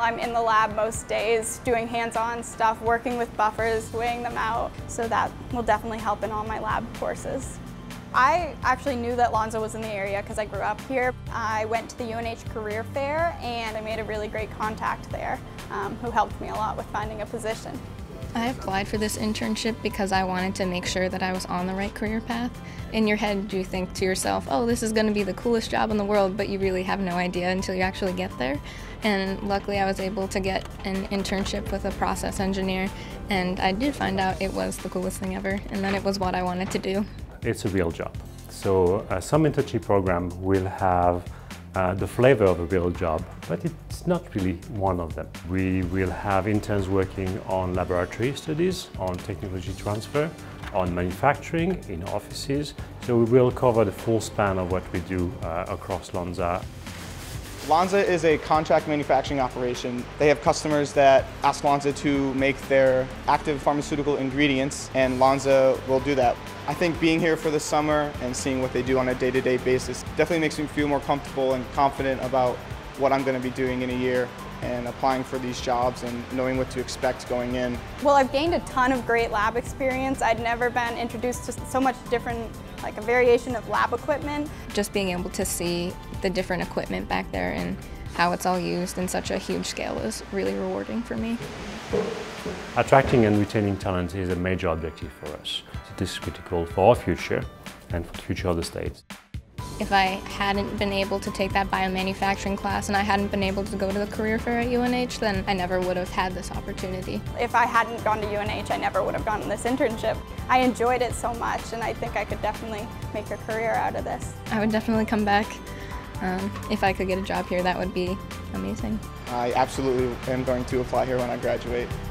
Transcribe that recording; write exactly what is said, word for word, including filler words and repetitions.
I'm in the lab most days doing hands-on stuff, working with buffers, weighing them out, so that will definitely help in all my lab courses. I actually knew that Lonza was in the area because I grew up here. I went to the U N H career fair and I made a really great contact there um, who helped me a lot with finding a position. I applied for this internship because I wanted to make sure that I was on the right career path. In your head, you think to yourself, oh, this is going to be the coolest job in the world, but you really have no idea until you actually get there. And luckily I was able to get an internship with a process engineer, and I did find out it was the coolest thing ever, and that it was what I wanted to do. It's a real job. So uh, some internship program will have Uh, the flavor of a real job, but it's not really one of them. We will have interns working on laboratory studies, on technology transfer, on manufacturing, in offices. So we will cover the full span of what we do uh, across Lonza. Lonza is a contract manufacturing operation. They have customers that ask Lonza to make their active pharmaceutical ingredients, and Lonza will do that. I think being here for the summer and seeing what they do on a day-to-day basis definitely makes me feel more comfortable and confident about what I'm going to be doing in a year and applying for these jobs and knowing what to expect going in. Well, I've gained a ton of great lab experience. I'd never been introduced to so much different, like a variation of lab equipment. Just being able to see the different equipment back there and how it's all used in such a huge scale is really rewarding for me. Attracting and retaining talent is a major objective for us. This is critical for our future and for the future of the state. If I hadn't been able to take that biomanufacturing class and I hadn't been able to go to the career fair at U N H, then I never would have had this opportunity. If I hadn't gone to U N H, I never would have gotten this internship. I enjoyed it so much, and I think I could definitely make a career out of this. I would definitely come back. Um, if I could get a job here, that would be amazing. I absolutely am going to apply here when I graduate.